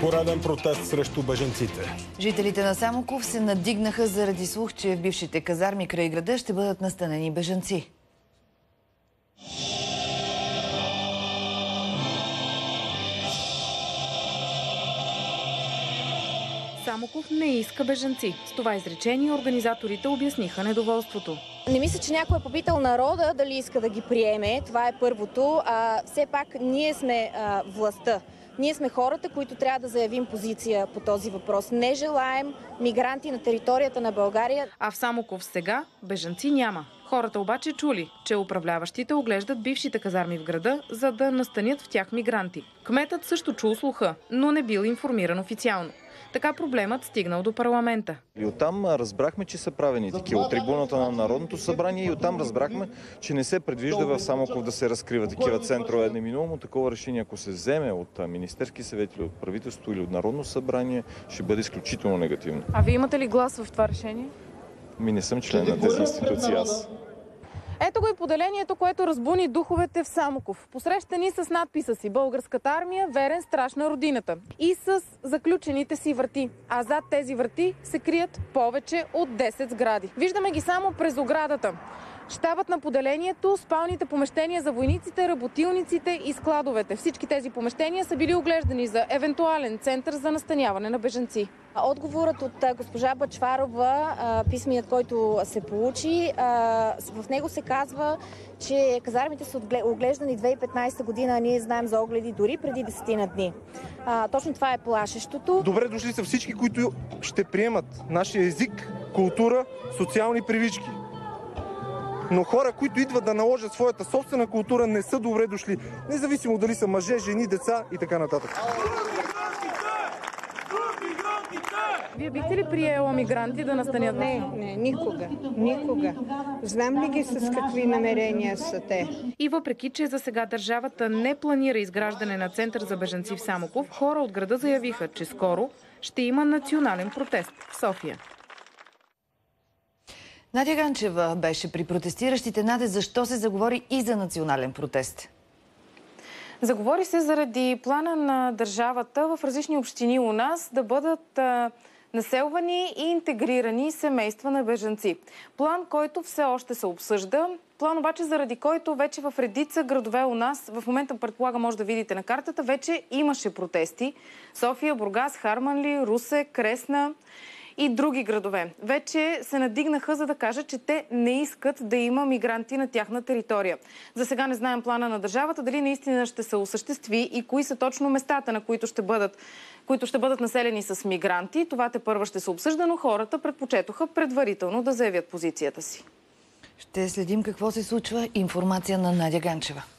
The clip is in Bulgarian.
Пореден протест срещу бежанците. Жителите на Самоков се надигнаха заради слух, че в бившите казарми край града ще бъдат настанени бежанци. Самоков не иска бежанци. С това изречение организаторите обясниха недоволството. Не мисля, че някой е попитал народа дали иска да ги приеме. Това е първото. Все пак ние сме властта. Ние сме хората, които трябва да заявим позиция по този въпрос. Не желаем мигранти на територията на България. А в Самоков сега бежанци няма. Хората обаче чули, че управляващите оглеждат бившите казарми в града, за да настанят в тях мигранти. Кметът също чул слуха, но не бил информиран официално. Така проблемът стигнал до парламента. И оттам разбрахме, че са правени такива от трибуната на Народното събрание и оттам разбрахме, че не се предвижда в Самоков да се разкрива такива центрове. Неминуемо такова решение, ако се вземе от Министерски съвет или от правителство или от Народно събрание, ще бъде изключително негативно. А вие имате ли глас в това решение? Не съм член на тези институции аз. Ето го и поделението, което разбуни духовете в Самоков. Посрещани с надписа си „Българската армия, верен страж на родината“ и с заключените си врати. А зад тези врати се крият повече от 10 сгради. Виждаме ги само през оградата. Щабът на поделението, спалните помещения за войниците, работилниците и складовете. Всички тези помещения са били оглеждани за евентуален център за настаняване на бежанци. Отговорът от госпожа Бачварова, писменият, който се получи, в него се казва, че казармите са оглеждани 2015 година, а ние знаем за огледи дори преди 10 дни. Точно това е плашещото. Добре дошли са всички, които ще приемат нашия език, култура, социални привички. Но хора, които идват да наложат своята собствена култура, не са добре дошли. Независимо дали са мъже, жени, деца и така нататък. Вие бихте ли приела мигранти да настанят? Не, никога. Никога. Знам ли ги с какви намерения са те? И въпреки, че за сега държавата не планира изграждане на център за бежанци в Самоков, хора от града заявиха, че скоро ще има национален протест в София. Надя Ганчева беше при протестиращите. Надя, защо се заговори и за национален протест? Заговори се заради плана на държавата в различни общини у нас да бъдат населвани и интегрирани семейства на бежанци. План, който все още се обсъжда. План обаче, заради който вече в редица градове у нас, в момента предполагам, може да видите на картата, вече имаше протести. София, Бургас, Харманли, Русе, Кресна и други градове. Вече се надигнаха, за да кажат, че те не искат да има мигранти на тяхна територия. За сега не знаем плана на държавата, дали наистина ще се осъществи и кои са точно местата, на които ще бъдат населени с мигранти. Това тепърва ще се обсъжда, но хората предпочетоха предварително да заявят позицията си. Ще следим какво се случва. Информация на Надя Ганчева.